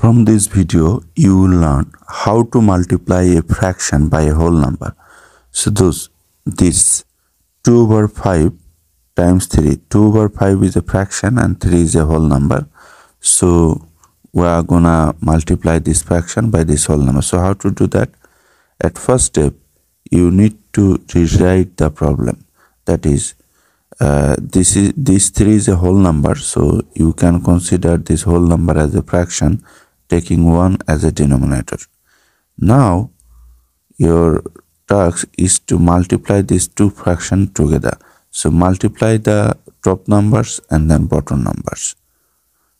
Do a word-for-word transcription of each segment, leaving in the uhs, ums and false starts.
From this video, you will learn how to multiply a fraction by a whole number. So those, this two over five times three. two over five is a fraction and three is a whole number. So we are gonna multiply this fraction by this whole number. So how to do that? At first step, you need to rewrite the problem. That is, uh, this is this three is a whole number, so you can consider this whole number as a fraction, taking one as a denominator. Now your task is to multiply these two fractions together. So multiply the top numbers and then bottom numbers.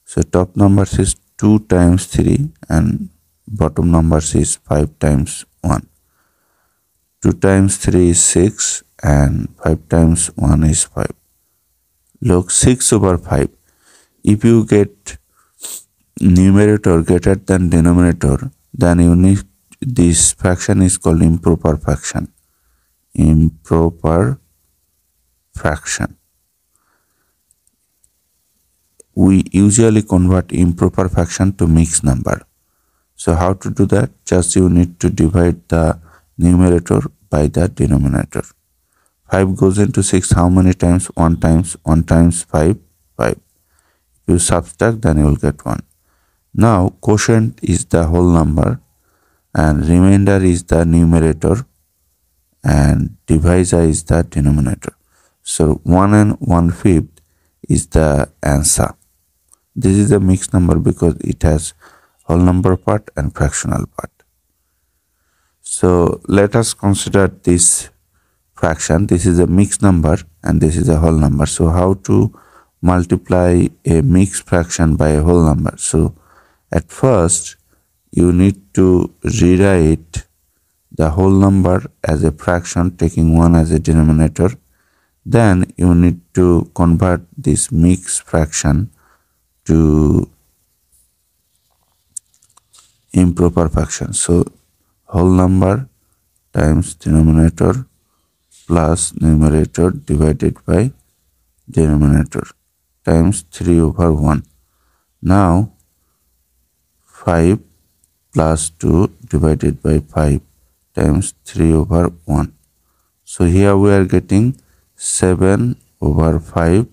So top numbers is two times three and bottom numbers is five times one. two times three is six and five times one is five. Look, six over five. If you get numerator greater than denominator, then you need, this fraction is called improper fraction. Improper fraction. We usually convert improper fraction to mixed number. So how to do that? Just you need to divide the numerator by the denominator. five goes into six how many times? one times. one times five, five. If you subtract, then you will get one. Now quotient is the whole number and remainder is the numerator and divisor is the denominator. So one and one fifth is the answer. This is a mixed number because it has whole number part and fractional part. So let us consider this fraction. This is a mixed number and this is a whole number. So how to multiply a mixed fraction by a whole number? So at first you need to rewrite the whole number as a fraction, taking one as a denominator. Then you need to convert this mixed fraction to improper fraction. So whole number times denominator plus numerator divided by denominator times three over one. Now five plus two divided by five times three over one. So here we are getting seven over five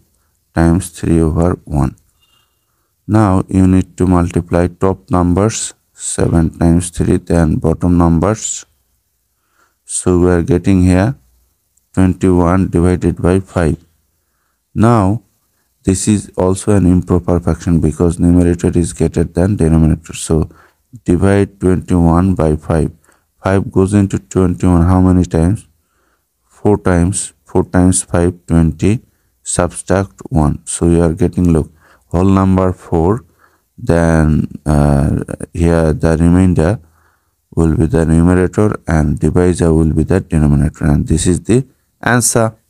times three over one. Now you need to multiply top numbers seven times three, then bottom numbers. So we are getting here twenty-one divided by five. Now this is also an improper fraction because numerator is greater than denominator. So divide twenty-one by five. five goes into twenty-one how many times? four times. four times five, twenty. Subtract one. So you are getting, look, whole number four. Then uh, here the remainder will be the numerator and divisor will be the denominator, and this is the answer.